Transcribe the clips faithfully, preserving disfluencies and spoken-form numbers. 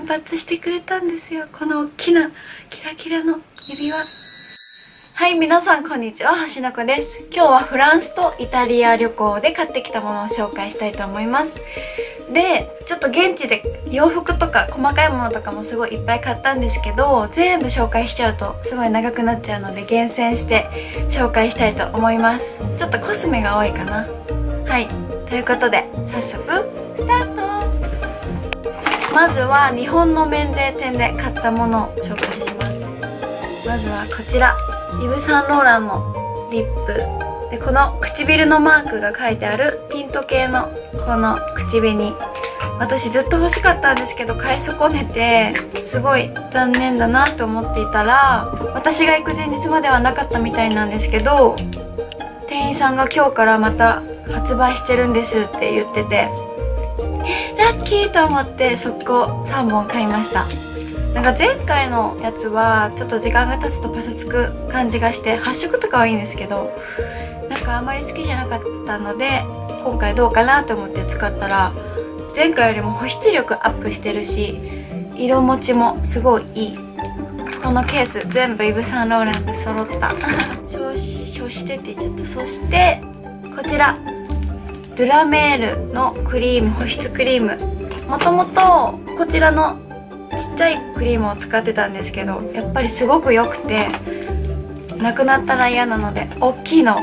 奮発してくれたんですよ、この大きなキラキラの指輪。はい、皆さんこんにちは、星の子です。今日はフランスとイタリア旅行で買ってきたものを紹介したいと思います。で、ちょっと現地で洋服とか細かいものとかもすごいいっぱい買ったんですけど、全部紹介しちゃうとすごい長くなっちゃうので厳選して紹介したいと思います。ちょっとコスメが多いかな。はい、ということで早速スタート。まずは日本の免税店で買ったものを紹介します。まずはこちら、イヴ・サンローランのリップで、この唇のマークが書いてあるピント系のこの口紅、私ずっと欲しかったんですけど買い損ねてすごい残念だなと思っていたら、私が行く前日まではなかったみたいなんですけど、店員さんが今日からまた発売してるんですって言ってて、ラッキーと思って速攻さんぼん買いました。なんか前回のやつはちょっと時間が経つとパサつく感じがして、発色とかはいいんですけどなんかあんまり好きじゃなかったので、今回どうかなと思って使ったら、前回よりも保湿力アップしてるし色持ちもすごいいい。このケース全部イヴ・サンローランで揃った。そしてって言っちゃった。そしてこちらドゥラメールのクリーム、保湿クリーム、もともとこちらのちっちゃいクリームを使ってたんですけど、やっぱりすごく良くてなくなったら嫌なので大きいの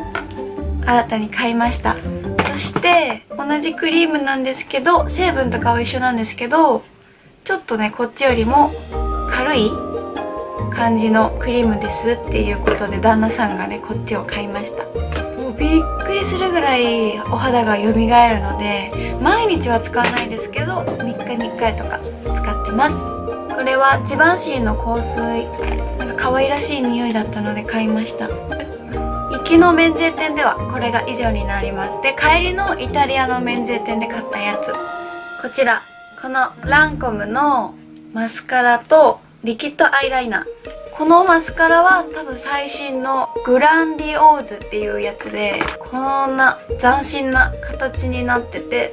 新たに買いました。そして同じクリームなんですけど成分とかは一緒なんですけど、ちょっとねこっちよりも軽い感じのクリームですっていうことで、旦那さんがねこっちを買いました。もうびっくりするぐらいお肌がよみがえるので、毎日は使わないですけどみっかにいっかいとか使ってます。これはジバンシーの香水、なんか可愛らしい匂いだったので買いました。行きの免税店ではこれが以上になります。で、帰りのイタリアの免税店で買ったやつ、こちら、このランコムのマスカラとリキッドアイライナー。このマスカラは多分最新のグランディオーズっていうやつで、こんな斬新な形になってて、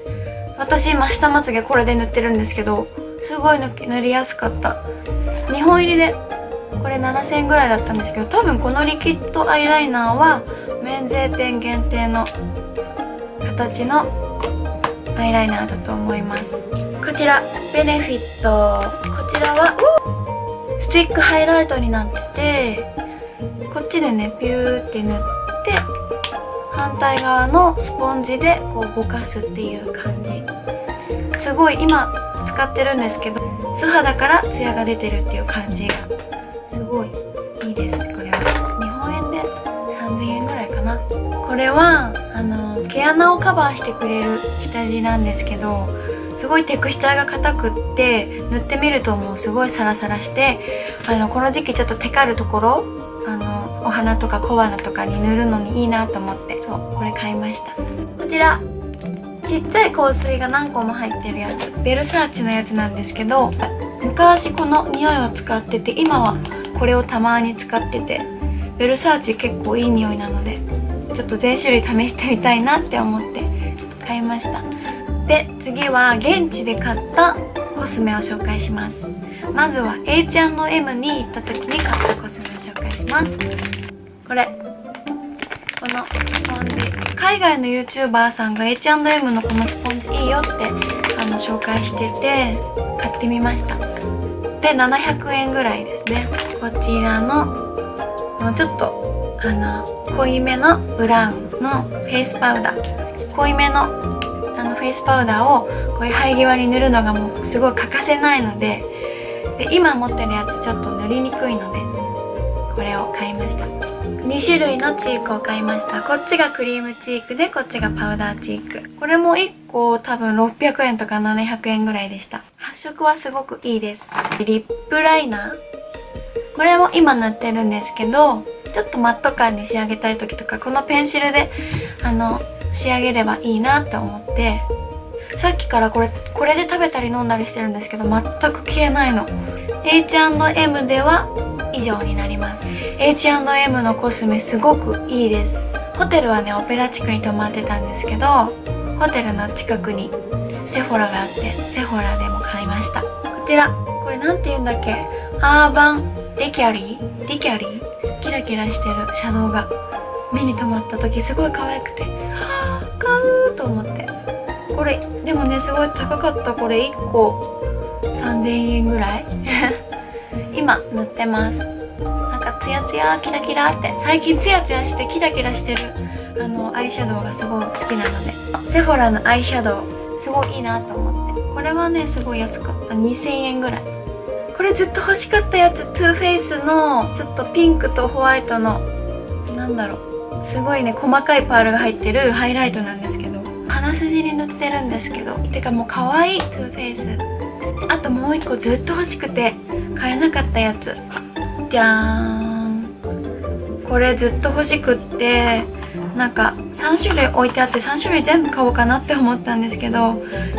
私今下まつげこれで塗ってるんですけどすごい塗りやすかった。にほん入りでこれななせんえんぐらいだったんですけど、多分このリキッドアイライナーは免税店限定の形のアイライナーだと思います。こちらベネフィット、こちらはスティックハイライトになってて、こっちでねピューって塗って、反対側のスポンジでこうぼかすっていう感じ。すごい今使ってるんですけど素肌からツヤが出てるっていう感じがすごいいいですね。これは日本円でさんぜんえんぐらいかな。これはあの毛穴をカバーしてくれる下地なんですけど、すごいテクスチャーが硬くって塗ってみるともうすごいサラサラして、あのこの時期ちょっとテカるところ、あのお花とか小鼻とかに塗るのにいいなと思って、そうこれ買いました。こちらちっちゃい香水が何個も入ってるやつ、ヴェルサーチのやつなんですけど、昔この匂いを使ってて今はこれをたまに使ってて、ヴェルサーチ結構いい匂いなのでちょっと全種類試してみたいなって思って買いました。で、次は現地で買ったコスメを紹介します。まずは エイチアンドエム に行った時に買ったコスメを紹介します。これこのスポンジ、海外の YouTuber さんが エイチアンドエム のこのスポンジいいよってあの紹介してて買ってみました。で、ななひゃくえんぐらいですね。こちらのこのちょっとあの濃いめのブラウンのフェイスパウダー、濃いめのあのフェイスパウダーをこういう生え際に塗るのがもうすごい欠かせないので、で今持ってるやつちょっと塗りにくいのでこれを買いました。にしゅるいのチークを買いました。こっちがクリームチークでこっちがパウダーチーク。これもいっこ多分ろっぴゃくえんとかななひゃくえんぐらいでした。発色はすごくいいです。リップライナー、これも今塗ってるんですけど、ちょっとマット感に仕上げたい時とかこのペンシルであの仕上げればいいなと思って、さっきからこれこれで食べたり飲んだりしてるんですけど全く消えないの。 エイチアンドエム では以上になります。 エイチアンドエム のコスメすごくいいです。ホテルはねオペラ地区に泊まってたんですけど、ホテルの近くにセフォラがあってセフォラでも買いました。こちらこれなんて言うんだっけ、アーバンデキャリーデキャリーキラキラしてるシャドウが目に留まった時すごい可愛くて、はぁ買うと思って、これでもねすごい高かった、これいっこさんぜんえんぐらい今塗ってます。なんかツヤツヤキラキラって、最近ツヤツヤしてキラキラしてるあのアイシャドウがすごい好きなので、セフォラのアイシャドウすごいいいなと思って、これはねすごい安かった、にせんえんぐらい。これずっと欲しかったやつ、トゥーフェイスのちょっとピンクとホワイトのなんだろう、すごいね細かいパールが入ってるハイライトなんですけど、鼻筋に塗ってるんですけど、てかもう可愛いトゥーフェイス。あともう一個ずっと欲しくて買えなかったやつ、じゃーん、これずっと欲しくって、なんかさんしゅるい置いてあって、さんしゅるい全部買おうかなって思ったんですけど、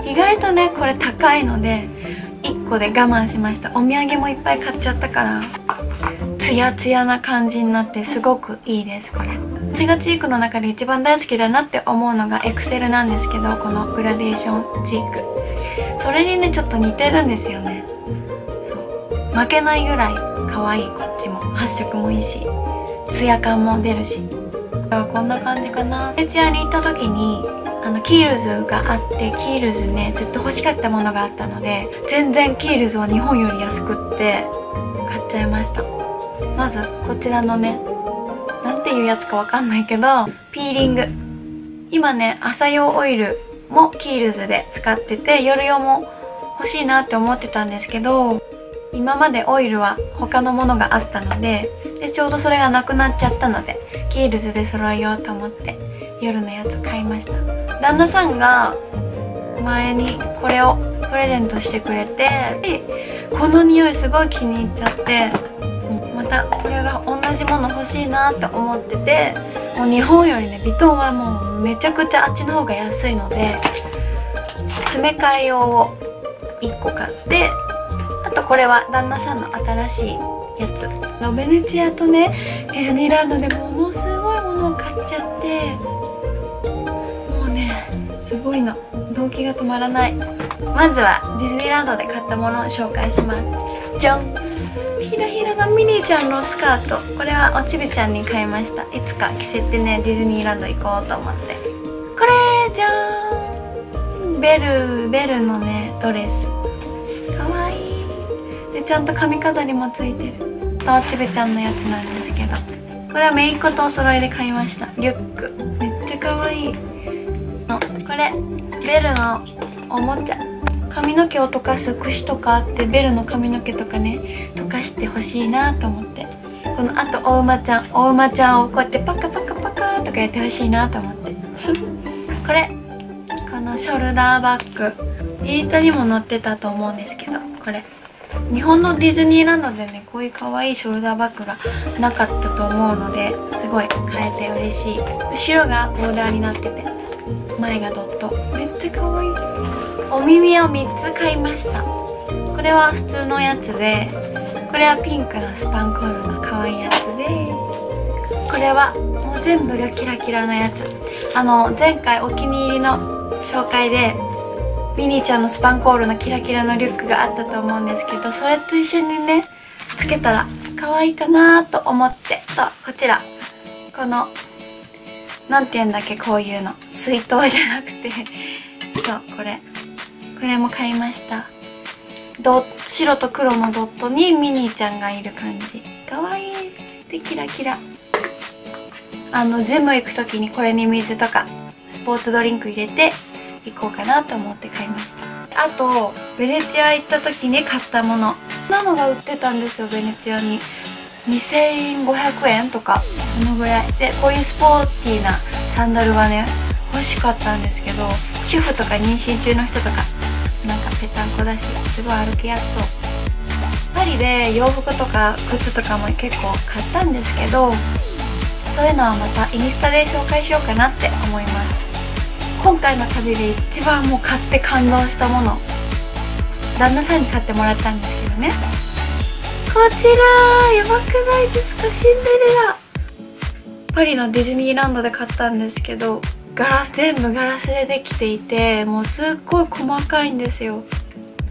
意外とねこれ高いのでいっこで我慢しました。お土産もいっぱい買っちゃったから、ツヤツヤな感じになってすごくいいです。これ私がチークの中で一番大好きだなって思うのがエクセルなんですけど、このグラデーションチーク、それにねちょっと似てるんですよね。そう負けないぐらい可愛い、こっちも発色もいいしツヤ感も出るし、こんな感じかな。ステチアに行った時にあのキールズがあって、キールズねずっと欲しかったものがあったので、全然キールズを日本より安くって買っちゃいました。まずこちらのね、なんていうやつかわかんないけど、ピーリング、今ね朝用オイルもキールズで使ってて、夜用も欲しいなって思ってたんですけど、今までオイルは他のものがあったの で, でちょうどそれがなくなっちゃったので、キールズで揃えようと思って夜のやつ買いました。旦那さんが前にこれをプレゼントしてくれて、でこの匂いすごい気に入っちゃって、またこれが同じもの欲しいなって思ってて、もう日本よりねヴィトンはもうめちゃくちゃあっちの方が安いので、詰め替え用をいっこ買って、あとこれは旦那さんの新しいやつの、ベネチアとねディズニーランドでものすごいものを買っちゃって、もうねすごいの、動機が止まらない。まずはディズニーランドで買ったものを紹介します。じゃん、ひらひらのミニーちゃんのスカート、これはおちびちゃんに買いました。いつか着せてねディズニーランド行こうと思って、これじゃーん、ベルベルのねドレスかわいいで、ちゃんと髪飾りもついてる。おちびちゃんのやつなんですけど、これは姪っ子とお揃いで買いました。リュックめっちゃかわいいの、これベルのおもちゃ、髪の毛を溶かす櫛とかあって、ベルの髪の毛とかね溶かしてほしいなと思って、このあとお馬ちゃん、お馬ちゃんをこうやってパカパカパカとかやってほしいなと思ってこれこのショルダーバッグ、インスタにも載ってたと思うんですけど、これ日本のディズニーランドでねこういう可愛いショルダーバッグがなかったと思うので、すごい買えて嬉しい。後ろがボーダーになってて、前がドット、めっちゃ可愛い。お耳をみっつ買いました。これは普通のやつで、これはピンクのスパンコールの可愛いやつで、これはもう全部がキラキラのやつ、あの前回お気に入りの紹介でミニーちゃんのスパンコールのキラキラのリュックがあったと思うんですけど、それと一緒にねつけたら可愛いかなと思って、とこちらこのなんていうんだっけ、こういうの水筒じゃなくてそうこれこれも買いました。ド白と黒のドットにミニーちゃんがいる感じ、かわいいでキラキラ、あのジム行く時にこれに水とかスポーツドリンク入れて行こうかなと思って買いました。あとベネチア行った時に買ったものなのが売ってたんですよ、ベネチアににせんごひゃくえんとかそのぐらいで、こういうスポーティーなサンダルがね欲しかったんですけど、主婦とか妊娠中の人とかなんかぺたんこだしすごい歩きやすそう。パリで洋服とか靴とかも結構買ったんですけど、そういうのはまたインスタで紹介しようかなって思います。今回の旅で一番もう買って感動したもの、旦那さんに買ってもらったんですけどね、こちらやばくないですか、シンデレラ。パリのディズニーランドで買ったんですけど、ガラス全部ガラスでできていて、もうすっごい細かいんですよ。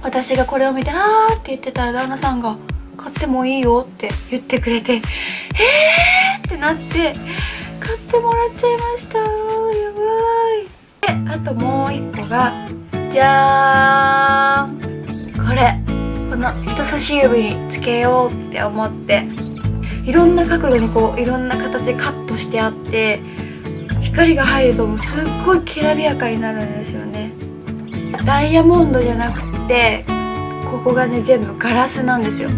私がこれを見てあーって言ってたら旦那さんが買ってもいいよって言ってくれて、えーってなって買ってもらっちゃいました。やばい。であともう一個がじゃーん、これこの人差し指につけようって思っていろんな角度にこういろんな形でカットしてあって、光が入るともうすっごいきらびやかになるんですよね。ダイヤモンドじゃなくてここがね全部ガラスなんですよ。こ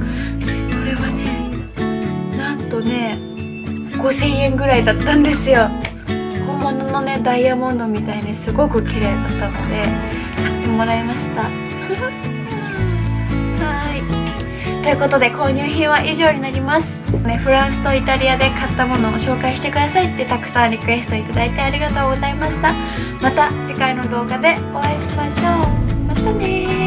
れはねなんとねごせんえんぐらいだったんですよ。本物のねダイヤモンドみたいにすごく綺麗だったので買ってもらいましたはい、ということで購入品は以上になります、ね、フランスとイタリアで買ったものを紹介してくださいってたくさんリクエストいただいてありがとうございました。また次回の動画でお会いしましょう。またねー。